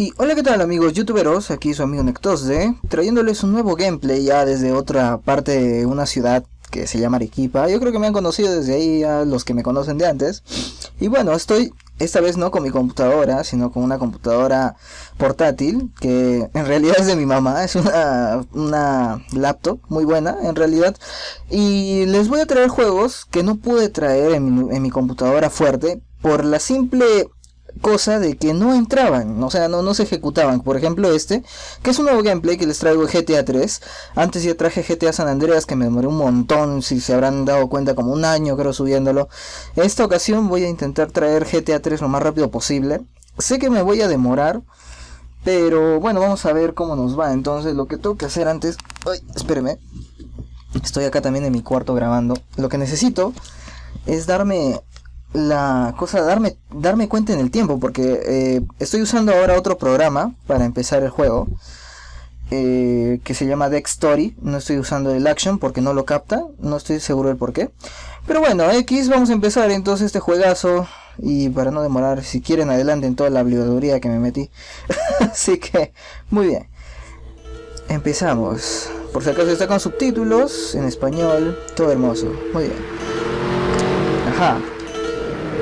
Y hola, ¿qué tal amigos youtuberos? Aquí su amigo Nectos, trayéndoles un nuevo gameplay ya desde otra parte de una ciudad que se llama Arequipa. Yo creo que me han conocido desde ahí a los que me conocen de antes. Y bueno, estoy esta vez no con mi computadora, sino con una computadora portátil, que en realidad es de mi mamá, es una laptop muy buena en realidad. Y les voy a traer juegos que no pude traer en mi computadora fuerte por la simple cosa de que no entraban, o sea, no se ejecutaban. Por ejemplo, este, que es un nuevo gameplay que les traigo, GTA 3. Antes ya traje GTA San Andreas, que me demoré un montón, si se habrán dado cuenta, como un año creo subiéndolo. Esta ocasión voy a intentar traer GTA 3 lo más rápido posible. Sé que me voy a demorar, pero bueno, vamos a ver cómo nos va. Entonces lo que tengo que hacer antes... Ay, espéreme. Estoy acá también en mi cuarto grabando. Lo que necesito es darme... la cosa, darme cuenta en el tiempo, porque estoy usando ahora otro programa para empezar el juego, que se llama Deck Story. No estoy usando el Action porque no lo capta, no estoy seguro del por qué, pero bueno, X, vamos a empezar entonces este juegazo. Y para no demorar, si quieren adelante en toda la obligatoriedad que me metí. Así que, muy bien, empezamos. Por si acaso está con subtítulos en español, todo hermoso, muy bien. Ajá.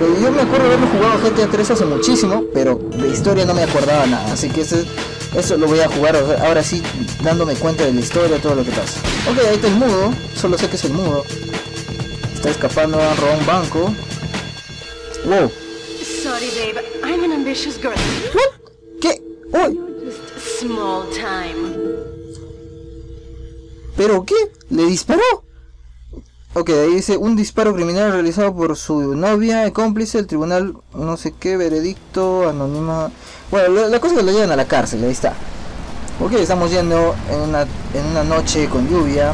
Yo me acuerdo haberlo jugado GTA 3 hace muchísimo, pero de historia no me acordaba nada, así que eso lo voy a jugar ahora sí, dándome cuenta de la historia, todo lo que pasa. Ok, ahí está el mudo, solo sé que es el mudo. Está escapando, han robado un banco. Wow. Sorry, babe. I'm an ambitious girl. What? ¿Qué? Uy. Small time. ¿Pero qué? ¿Le disparó? Ok, ahí dice, un disparo criminal realizado por su novia y cómplice, el tribunal, no sé qué, veredicto, anónima... Bueno, la cosa es que lo llevan a la cárcel, ahí está. Ok, estamos yendo en una noche con lluvia,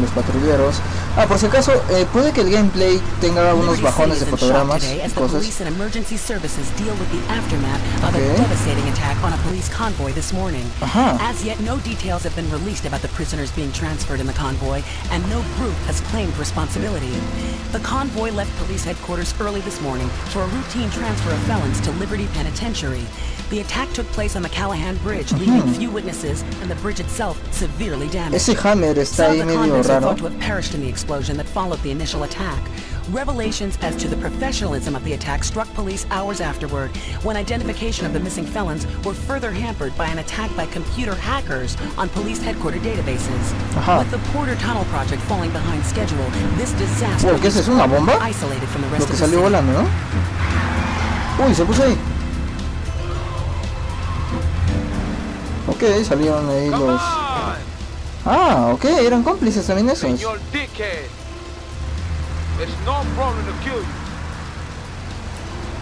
los patrulleros. Ah, por si acaso, puede que el gameplay tenga unos bajones de fotogramas y cosas. Okay. Ajá. Ese Hammer está ahí medio raro. That followed the initial attack. Revelations as to the professionalism of the attack struck police hours afterward, when identification of the missing felons were further hampered by an attack by computer hackers on police headquarters databases. With the Porter Tunnel project falling behind schedule, this disaster was isolated from the rest of the city. Uy, se puso ahí. Okay, salieron ahí los... Ah, ok, eran cómplices también esos.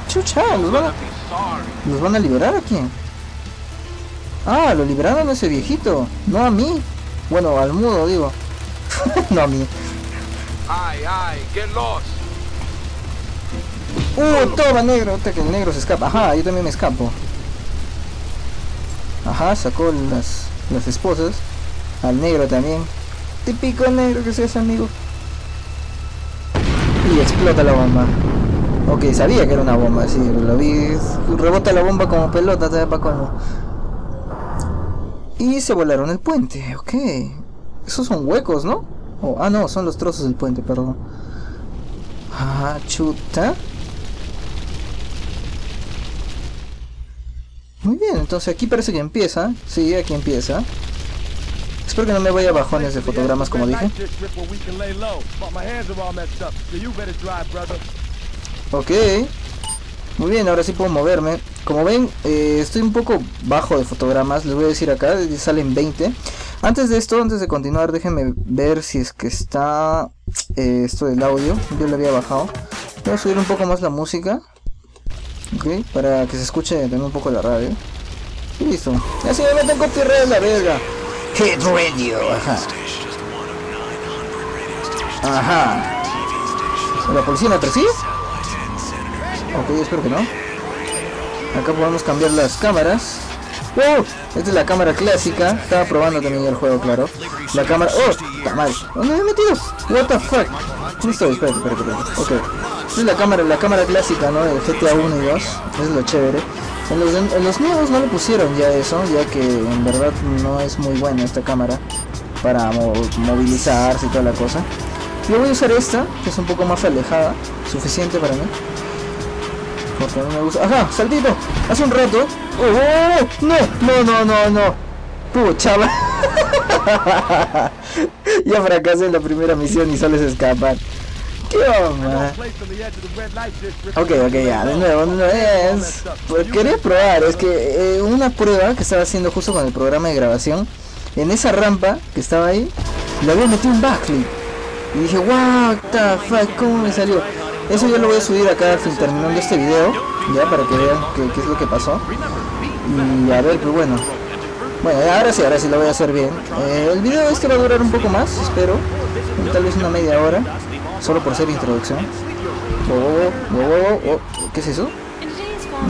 Chucha, ¿los van a liberar a quién? Ah, lo liberaron a ese viejito, no a mí. Bueno, al mudo digo. No a mí. Toma negro, hasta que el negro se escapa. Ajá, yo también me escapo. Ajá, sacó las esposas. Al negro también. Típico negro que seas, amigo. Y explota la bomba. Ok, sabía que era una bomba, sí, lo vi. Rebota la bomba como pelota, ¿sabes para colmo? Y se volaron el puente, ok. Esos son huecos, ¿no? Oh, ah, no, son los trozos del puente, perdón. Ah, chuta. Muy bien, entonces aquí parece que empieza. Sí, aquí empieza. Espero que no me vaya a bajones de fotogramas, como dije. Ok. Muy bien, ahora sí puedo moverme. Como ven, estoy un poco bajo de fotogramas. Les voy a decir acá, salen 20. Antes de esto, antes de continuar, déjenme ver si es que está esto del audio. Yo lo había bajado. Voy a subir un poco más la música. Ok, para que se escuche también un poco la radio. Y listo. Así me meten copyright a la verga. HIT RADIO, ajá. Ajá. ¿La policía la persigue? Ok, espero que no. Acá podemos cambiar las cámaras. ¡Oh! Esta es la cámara clásica. Estaba probando también el juego, claro. La cámara... ¡Oh! ¡Está mal! ¿Dónde me he metido? ¿What the fuck? No estoy, espérate. Ok. Esta es la cámara clásica, ¿no? El GTA 1 y 2. Eso es lo chévere. En los nuevos no le pusieron ya eso, ya que en verdad no es muy buena esta cámara para movilizarse y toda la cosa. Yo voy a usar esta, que es un poco más alejada, suficiente para mí, porque no me gusta. Ajá, saltito, hace un rato. ¡Oh! No. Pucha. Ya fracasé en la primera misión y solo se escapan. Ok, ya, de nuevo. Pues quería probar, es que una prueba que estaba haciendo justo con el programa de grabación, en esa rampa que estaba ahí, le había metido un backflip. Y dije, what the fuck, ¿cómo me salió? Eso yo lo voy a subir acá terminando este video, ya, para que vean qué es lo que pasó. Y a ver, pues bueno. Bueno, ahora sí lo voy a hacer bien. El video este va a durar un poco más, espero. Tal vez una media hora. Solo por ser introducción. ¿Qué es eso?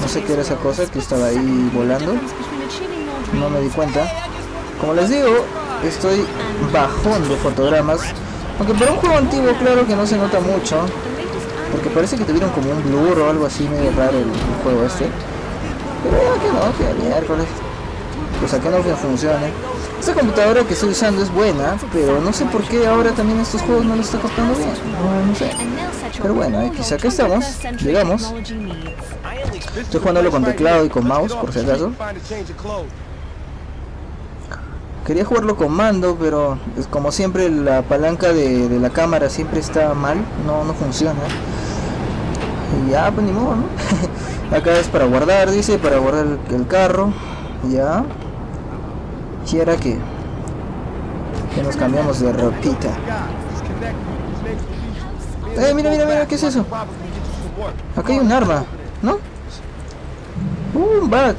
No sé qué era esa cosa que estaba ahí volando. No me di cuenta. Como les digo, estoy bajón de fotogramas. Aunque para un juego antiguo, claro que no se nota mucho. Porque parece que tuvieron como un blur o algo así medio raro el juego este. Pero que miércoles. Pues acá no funciona. Esta computadora que estoy usando es buena, pero no sé por qué ahora también estos juegos no lo está costando bien. No sé. Pero bueno, quizá acá estamos. Llegamos. Estoy jugándolo con teclado y con mouse, por si acaso. Quería jugarlo con mando, pero como siempre la palanca de la cámara siempre está mal. No funciona. Y ya, pues ni modo, ¿no? Acá es para guardar, dice, para guardar el carro. Ya. ¿Y ahora qué? Que nos cambiamos de ropita. Mira, ¿qué es eso? Acá hay un arma, ¿no? Un bat.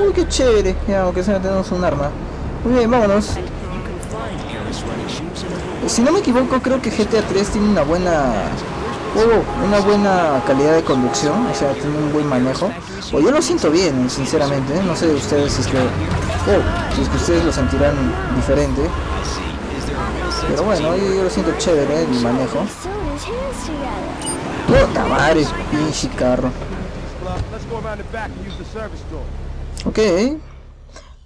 Uy, qué chévere. Ya, aunque sea, tenemos un arma. Muy bien, vámonos. Si no me equivoco, creo que GTA 3 tiene una buena... una buena calidad de conducción, o sea, tiene un buen manejo. O yo lo siento bien, sinceramente, ¿eh? No sé de ustedes si es que ustedes lo sentirán diferente. Pero bueno, yo lo siento chévere, el manejo. ¡Puta madre, pinche carro! Ok.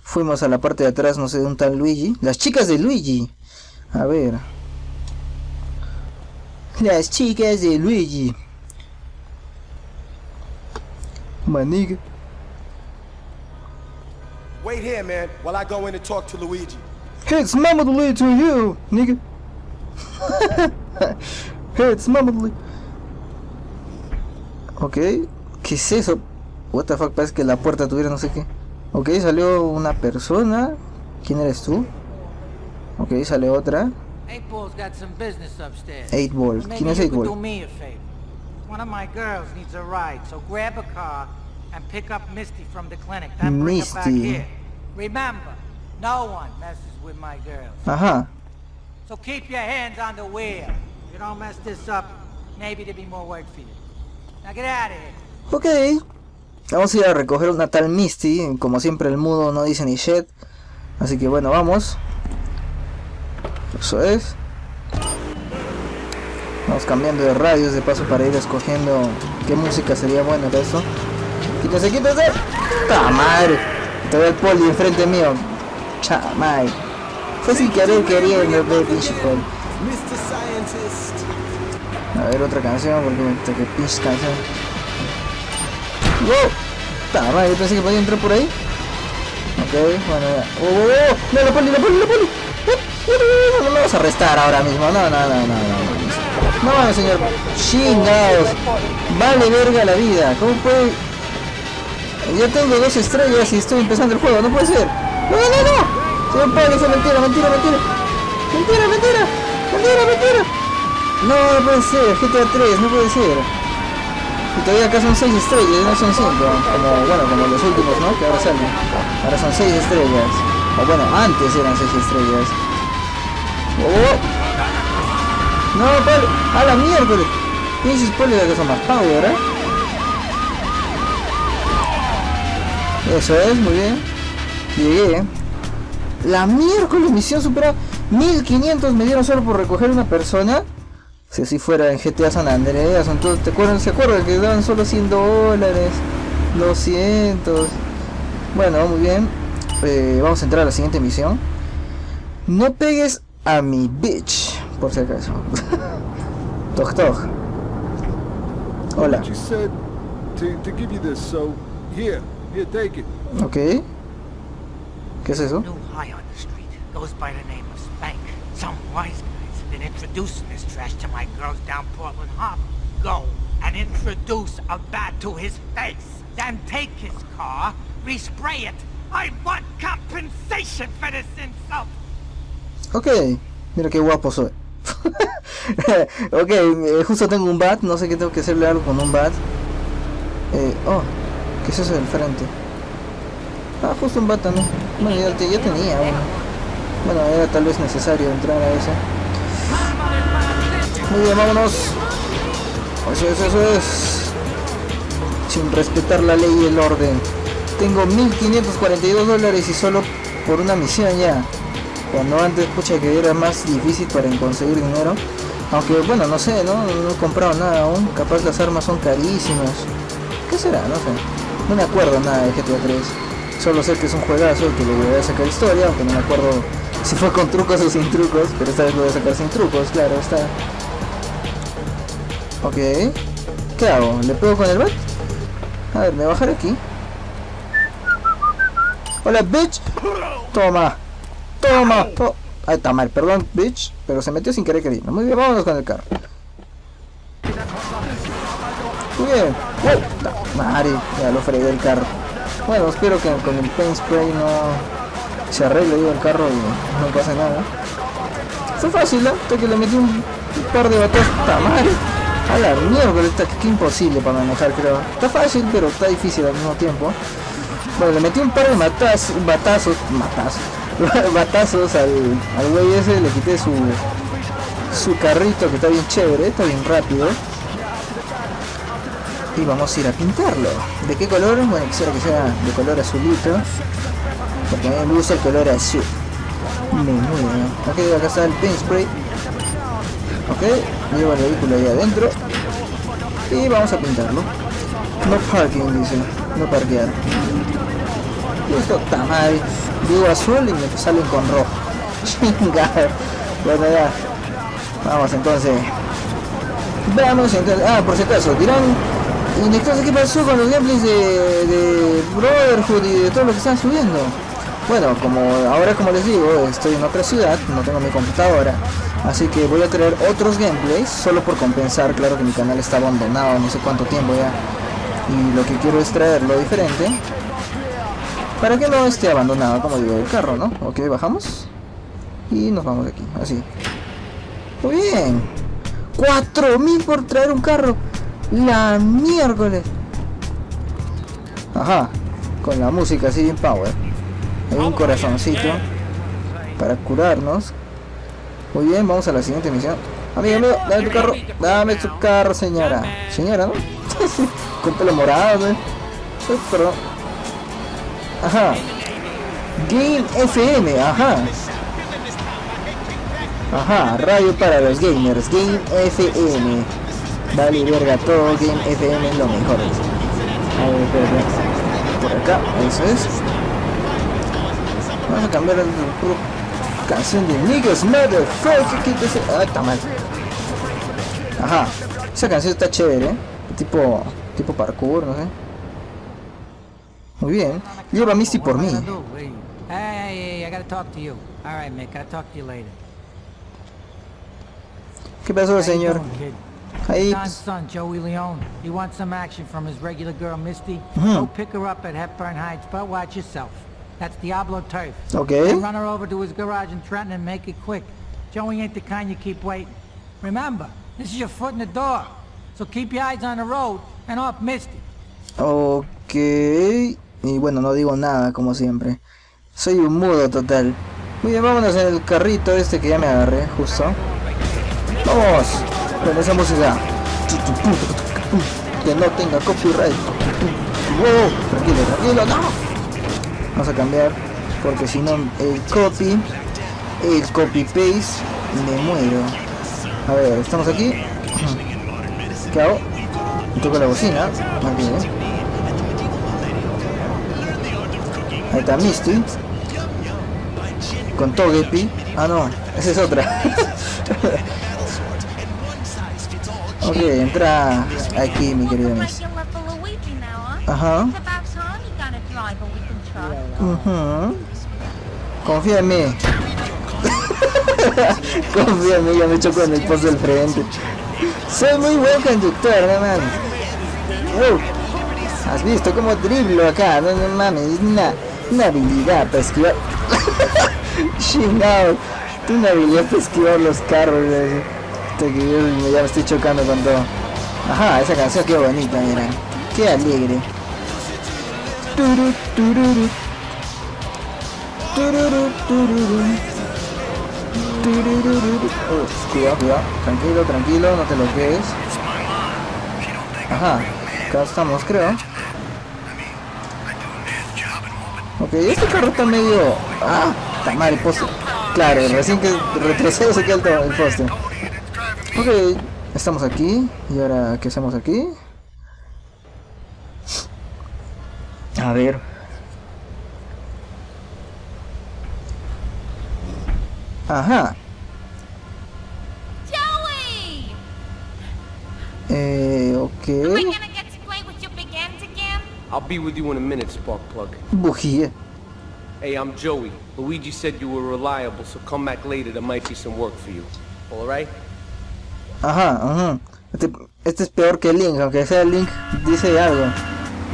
Fuimos a la parte de atrás, no sé, de un tal Luigi. Las chicas de Luigi. A ver... Las chicas de Luigi. Maniga. Wait here, man, while I go in and talk to Luigi. It's Mama Lee to you, nigga. It's Mama Lee. Ok, ¿qué es eso? What the fuck, parece que la puerta tuviera no sé qué. Ok, salió una persona. ¿Quién eres tú? Ok, sale otra. Eight Balls got some business upstairs. Eight Balls. Maybe you could do me a favor. One of my girls needs a ride, so grab a car and pick up Misty from the clinic. Then bring her back here. Remember, no one messes with my girls. Ajá. So keep your hands on the wheel. If you don't mess this up, maybe there'll be more work for you. Now get out of here. Okay. Vamos a ir a recoger una tal Misty. Como siempre el mudo no dice ni shit. Así que bueno, vamos. Eso es. Vamos cambiando de radios de paso para ir escogiendo qué música sería buena para eso. Quítese. ¡Ta madre! Te veo el poli enfrente mío. Chamay. Fue sin querer queriendo el pinche poli. A ver otra canción porque me toqué pinche canción. ¡Wow! ¡Ta madre! Yo pensé que podía entrar por ahí. Ok, bueno ya. ¡Oh! ¡No, la poli! No lo vas a arrestar ahora mismo, no. No, señor, chingados. Vale verga la vida, ¿cómo puede? Yo tengo 2 estrellas y estoy empezando el juego, no puede ser. No. Señor Poli, eso es mentira. No puede ser, GTA 3, no puede ser. Y todavía acá son 6 estrellas, no son 5, como los últimos, ¿no? Que ahora salen. Ahora son 6 estrellas. O bueno, antes eran 6 estrellas. Oh. No, Poli, a la miércoles. Pinches Poli de que son más power, Eso es, muy bien. Llegué. La miércoles, misión superada. 1500 me dieron solo por recoger una persona. Si así fuera en GTA San Andreas, entonces, ¿se acuerdan que daban solo $100? 200. Bueno, muy bien. Vamos a entrar a la siguiente misión. No pegues a mi bitch, por si acaso. Toc toc. Hola. Ok. ¿Qué es eso? Goes by the name of Spank. Some wise guys have been introducing this trash to my girls down Portland Harbor. Go and introduce a bat to his face. Then take his car, respray it. I want compensation for this insult. Okay, mira qué guapo soy. Okay, justo tengo un bat, no sé qué tengo que hacerle algo con un bat. Oh, ¿qué es eso del frente? Ah, justo un bat también. Bueno, ya tenía uno. Bueno, era tal vez necesario entrar a eso. Muy bien, vámonos. Eso es. Sin respetar la ley y el orden. Tengo $1,542 y solo por una misión ya. Cuando antes, pucha, que era más difícil para conseguir dinero. Aunque, bueno, no sé, no he comprado nada aún. Capaz las armas son carísimas. ¿Qué será? No sé. No me acuerdo nada de GTA 3. Solo sé que es un juegazo y que le voy a sacar historia, aunque no me acuerdo si fue con trucos o sin trucos, pero esta vez lo voy a sacar sin trucos, claro, está. Ok. ¿Qué hago? ¿Le pego con el bat? A ver, me voy a bajar aquí. Hola, bitch. Toma. Toma. Ay, está mal, perdón, bitch. Pero se metió sin querer queriendo. Muy bien, vámonos con el carro. Muy bien. Mari, ya lo fregué el carro. Bueno, espero que con el paint spray no se arregle el carro y no pase nada. Fue fácil, ¿no? Hasta que le metí un par de batas. ¡Está mal! A la mierda, está que imposible para manejar, creo. Está fácil, pero está difícil al mismo tiempo. Bueno, le metí un par de batazos al güey ese. Le quité su carrito, que está bien chévere, está bien rápido. Y vamos a ir a pintarlo. ¿De qué color? Bueno, quisiera que sea de color azulito, porque a mí me gusta el color azul. Menudo. Ok, acá está el paint spray. Ok, llevo el vehículo ahí adentro y vamos a pintarlo. No parking, dice. No parquear. Esto está mal. Digo azul y me salen con rojo. Chingada. Bueno, ya. Vamos entonces. Vamos entonces. Ah, por si acaso, dirán. Y entonces, ¿qué pasó con los gameplays de Brotherhood y de todo lo que están subiendo? Bueno, ahora como les digo, estoy en otra ciudad, no tengo mi computadora, así que voy a traer otros gameplays, solo por compensar, claro que mi canal está abandonado, no sé cuánto tiempo ya, y lo que quiero es traerlo diferente, para que no esté abandonado, como digo, el carro, ¿no? Ok, bajamos, y nos vamos de aquí, así. Muy bien, 4.000 por traer un carro. La miércoles. Ajá. Con la música así bien power. Hay un corazoncito para curarnos. Muy bien, vamos a la siguiente misión. Amigo, dame tu carro. Dame tu carro, señora. Señora, ¿no? Con pelo morado, ¿eh? Perdón. Ajá. Game FM, ajá. Ajá, radio para los gamers. Game FM. Vale, verga, todo Game FM es lo mejor. A ver, por acá, eso es. Vamos a cambiar la canción de Niggas Motherfucker. Ah, está mal. Ajá, esa canción está chévere, ¿eh? Tipo parkour, no sé. Muy bien, lleva a Misty por mí. ¿Qué pasó, señor? John's son, Joey Leone. He wants some action from his regular girl, Misty. Go pick her up at Hepburn Heights, but watch yourself. That's Diablo turf. Okay. Run her over to his garage in Trenton and make it quick. Joey ain't the kind you keep waiting. Remember, this is your foot in the door. So keep your eyes on the road and off Misty. Okay. Y bueno, no digo nada, como siempre. Soy un mudo total. Muy bien, vámonos en el carrito este que ya me agarré, justo. ¡Vamos! Con esa música que no tenga copyright. Wow, tranquilo, tranquilo, no. Vamos a cambiar, porque si no el copy paste me muero. A ver, estamos aquí. ¿Qué hago? Toco la bocina. Aquí, Ahí está Misty. Con Togepi. Ah, no, esa es otra. Ok, entra aquí, mi querido Misty. Ajá. Uh-huh. Confía en mí. Confía en mí, ya me chocó en el post del frente. Soy muy buen conductor, no mames. Has visto cómo driblo acá, no mames, es una habilidad para esquivar. Chingado, tengo una habilidad para esquivar los carros. Ya me estoy chocando con todo. Ajá, esa canción qué bonita, mira. Qué alegre. Turu, tururu. Tururu, tururu. Tururu. Cuidado, cuidado. Tranquilo, tranquilo, no te lo quedes. Ajá, acá estamos, creo. Ok, este carro está medio... Ah, está mal el poste. Claro, recién que retrocedo se queda el poste. Ok, estamos aquí. ¿Y ahora qué hacemos aquí? A ver. Ajá. Joey. Okay. I'll be with you in a minute, spark plug. Bujía. Hey, I'm Joey. Luigi said you were reliable, so come back later. There might be some work for you. All right? Ajá, ajá. Este es peor que Link, aunque sea Link dice algo.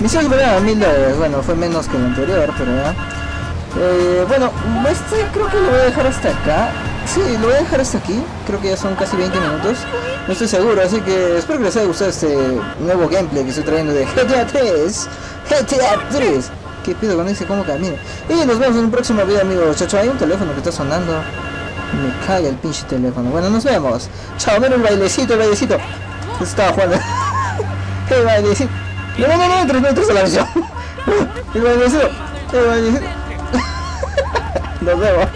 Misión liberada, $1000, bueno, fue menos que el anterior, pero ya. Bueno, este creo que lo voy a dejar hasta acá. Sí, lo voy a dejar hasta aquí. Creo que ya son casi 20 minutos. No estoy seguro, así que espero que les haya gustado este nuevo gameplay que estoy trayendo de GTA 3. GTA 3. ¿Qué pido con ese? ¿Cómo camina? Y nos vemos en un próximo video, amigos. Chacho, hay un teléfono que está sonando. Me caga el pinche teléfono. Bueno, nos vemos. Chao, mira el bailecito, el bailecito. Estaba jugando. El bailecito. No, no, no, 3 metros a la misión. El bailecito. El bailecito. Nos vemos.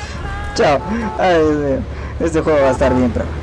Chao. Ay, Dios mío. Este juego va a estar bien, pero...